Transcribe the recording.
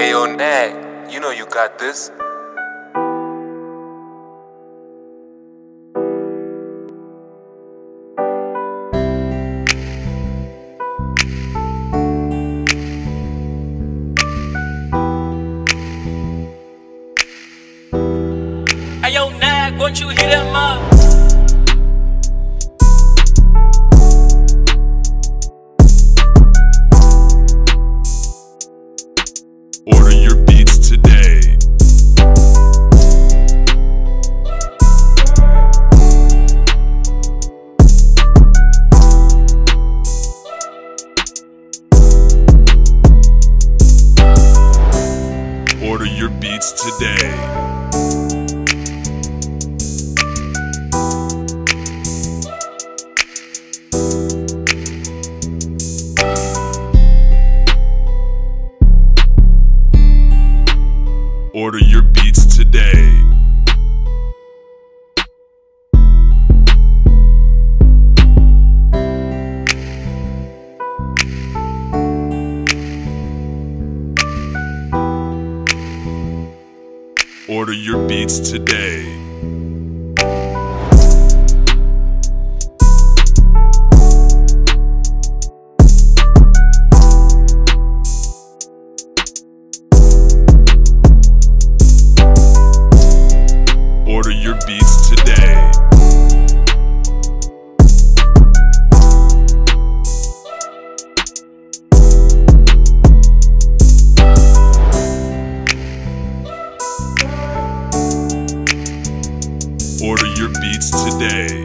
Hey, yo, Nag, you know you got this. Hey, yo, Nag, won't you hit him up? Order your beats today. Order your beats today. Order your beats today. Order your beats today. Order your beats today. Order your beats today.